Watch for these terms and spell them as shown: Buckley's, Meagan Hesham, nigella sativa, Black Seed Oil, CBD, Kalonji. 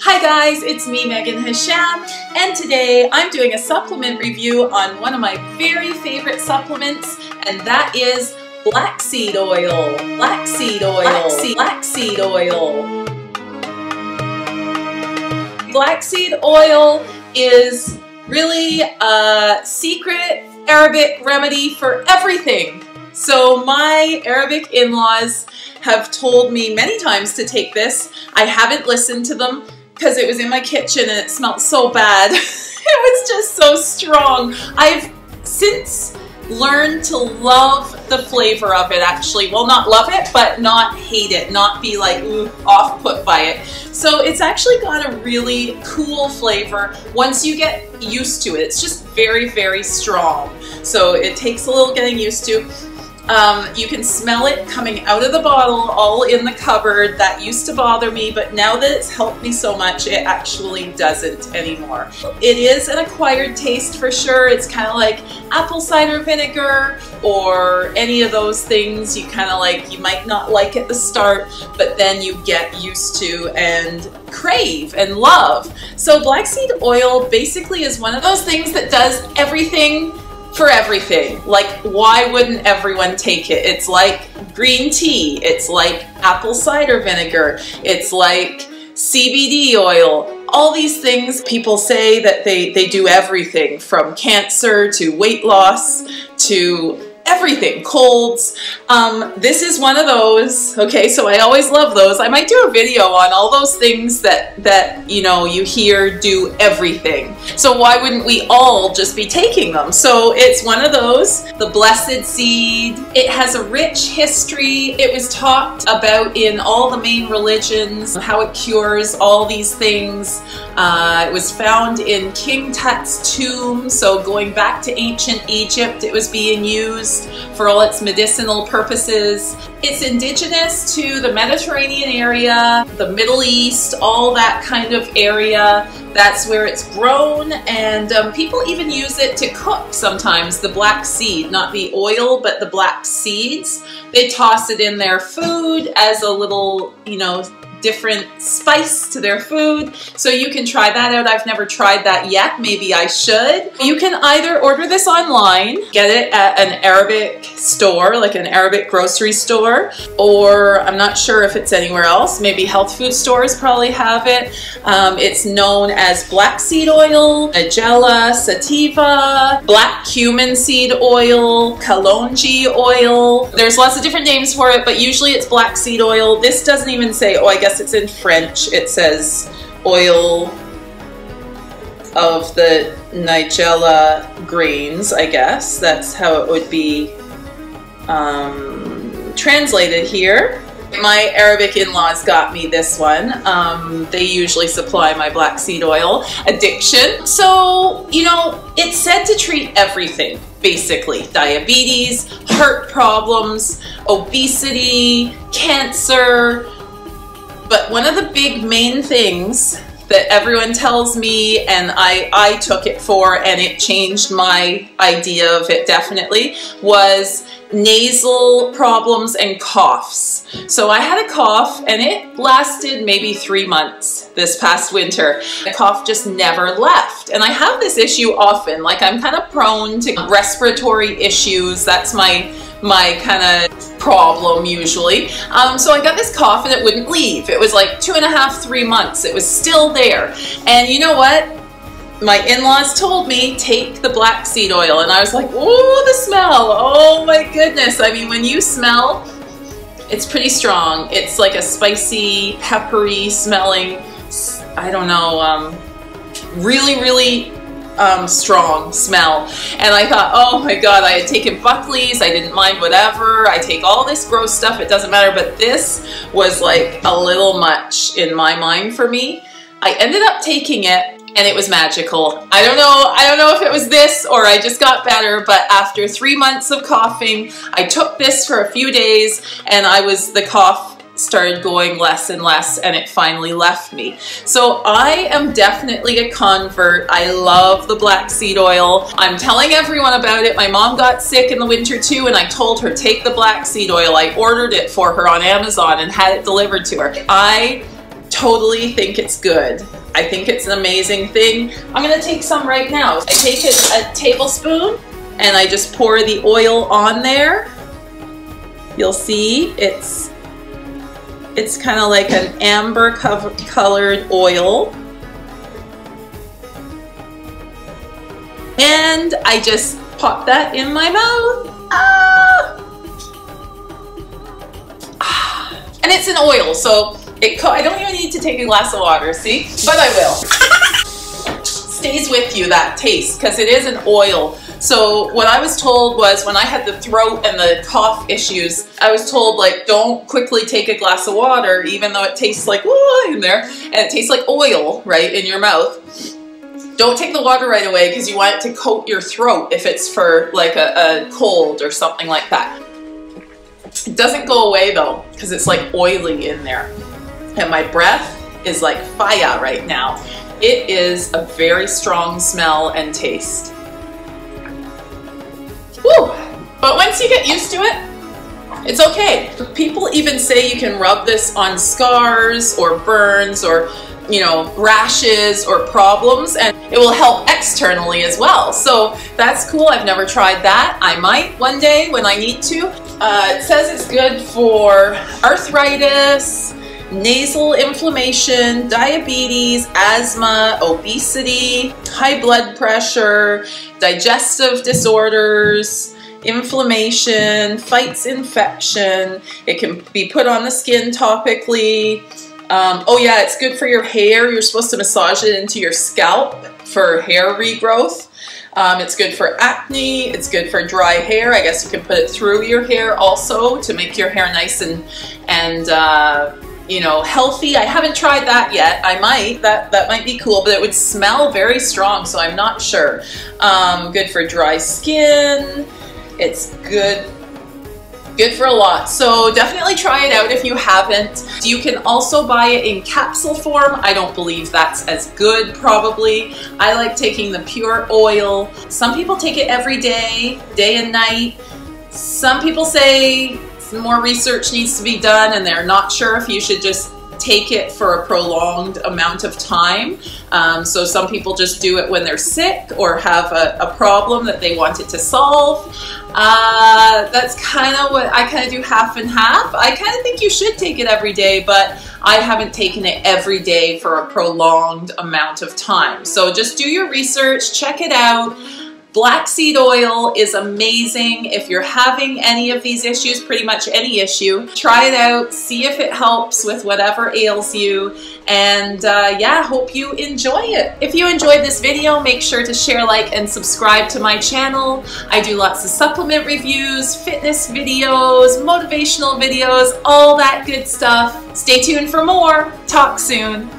Hi guys, it's me Meagan Hesham, and today I'm doing a supplement review on one of my very favorite supplements, and that is blackseed oil. Blackseed oil. Blackseed oil. Blackseed oil is really a secret Arabic remedy for everything. So my Arabic in-laws have told me many times to take this. I haven't listened to them because it was in my kitchen and it smelled so bad. It was just so strong. I've since learned to love the flavor of it, actually. Well, not love it, but not hate it, not be like off-put by it. So it's actually got a really cool flavor once you get used to it. It's just very, very strong. So it takes a little getting used to. You can smell it coming out of the bottle, all in the cupboard. That used to bother me, but now that it's helped me so much, it actually doesn't anymore. It is an acquired taste for sure. It's kind of like apple cider vinegar or any of those things. You kind of like, you might not like at the start, but then you get used to and crave and love. So blackseed oil basically is one of those things that does everything for everything. Like, why wouldn't everyone take it? It's like green tea, it's like apple cider vinegar, it's like CBD oil. All these things, people say that they do everything from cancer to weight loss to everything, colds. This is one of those. Okay, so I always love those. I might do a video on all those things that you know, you hear do everything. So why wouldn't we all just be taking them? So it's one of those. The blessed seed, it has a rich history. It was talked about in all the main religions, how it cures all these things. It was found in King Tut's tomb, so going back to ancient Egypt, it was being used for all its medicinal purposes. It's indigenous to the Mediterranean area, the Middle East, all that kind of area. That's where it's grown, and people even use it to cook sometimes, the black seed, not the oil, but the black seeds. They toss it in their food as a little, you know, different spice to their food. So you can try that out. I've never tried that yet. Maybe I should. You can either order this online, get it at an Arabic store, like an Arabic grocery store, or I'm not sure if it's anywhere else. Maybe health food stores probably have it. It's known as blackseed oil, nigella sativa, black cumin seed oil, Kalonji oil. There's lots of different names for it, but usually it's blackseed oil. This doesn't even say, oh, I guess it's in French. It says oil of the nigella grains, I guess. That's how it would be translated here. My Arabic in-laws got me this one. They usually supply my blackseed oil addiction. So, you know, it's said to treat everything, basically. Diabetes, heart problems, obesity, cancer. But one of the big main things that everyone tells me, and I took it for, and it changed my idea of it definitely, was nasal problems and coughs. So I had a cough, and it lasted maybe 3 months this past winter. The cough just never left, and I have this issue often. Like, I'm kind of prone to respiratory issues. That's my kind of problem usually. So I got this cough and it wouldn't leave. It was like 2.5, 3 months. It was still there. And you know what? My in-laws told me, take the blackseed oil. And I was like, oh, the smell. Oh my goodness. I mean, when you smell, it's pretty strong. It's like a spicy, peppery smelling, I don't know, really, really strong smell. And I thought, oh my God, I had taken Buckley's, I didn't mind whatever, I take all this gross stuff, it doesn't matter, but this was like a little much in my mind for me. I ended up taking it, and it was magical. I don't know if it was this or I just got better, but after 3 months of coughing, I took this for a few days, and the cough started going less and less, and it finally left me. So I am definitely a convert. I love the blackseed oil. I'm telling everyone about it. My mom got sick in the winter too, and I told her, take the blackseed oil. I ordered it for her on Amazon and had it delivered to her. I totally think it's good. I think it's an amazing thing. I'm gonna take some right now. I take a tablespoon and I just pour the oil on there. You'll see it's kind of like an amber colored oil. And I just pop that in my mouth. And it's an oil, so I don't even need to take a glass of water, see? But I will. Stays with you, that taste, because it is an oil. So what I was told was, when I had the throat and the cough issues, I was told, like, don't quickly take a glass of water, even though it tastes like ooh, in there, and it tastes like oil, right, in your mouth. Don't take the water right away because you want it to coat your throat if it's for like a cold or something like that. It doesn't go away though because it's like oily in there. And my breath is like fire right now. It is a very strong smell and taste. Woo! But once you get used to it, it's okay. People even say you can rub this on scars or burns or, you know, rashes or problems, and it will help externally as well. So that's cool. I've never tried that. I might one day when I need to. It says it's good for arthritis, nasal inflammation, diabetes, asthma, obesity, high blood pressure, digestive disorders, inflammation, fights infection. It can be put on the skin topically. Oh yeah, it's good for your hair. You're supposed to massage it into your scalp for hair regrowth. It's good for acne. It's good for dry hair. I guess you can put it through your hair also to make your hair nice and you know, healthy. I haven't tried that yet. I might. That might be cool, but it would smell very strong, so I'm not sure. Good for dry skin. It's good for a lot. So definitely try it out if you haven't. You can also buy it in capsule form. I don't believe that's as good probably. I like taking the pure oil. Some people take it every day, day and night. Some people say some more research needs to be done and they're not sure if you should just take it for a prolonged amount of time. So some people just do it when they're sick or have a problem that they want it to solve. That's kind of what I kind of do, half and half. I kind of think you should take it every day, but I haven't taken it every day for a prolonged amount of time. So just do your research, check it out. Black seed oil is amazing. If you're having any of these issues, pretty much any issue, try it out, see if it helps with whatever ails you, and yeah, hope you enjoy it. If you enjoyed this video, make sure to share, like, and subscribe to my channel. I do lots of supplement reviews, fitness videos, motivational videos, all that good stuff. Stay tuned for more. Talk soon.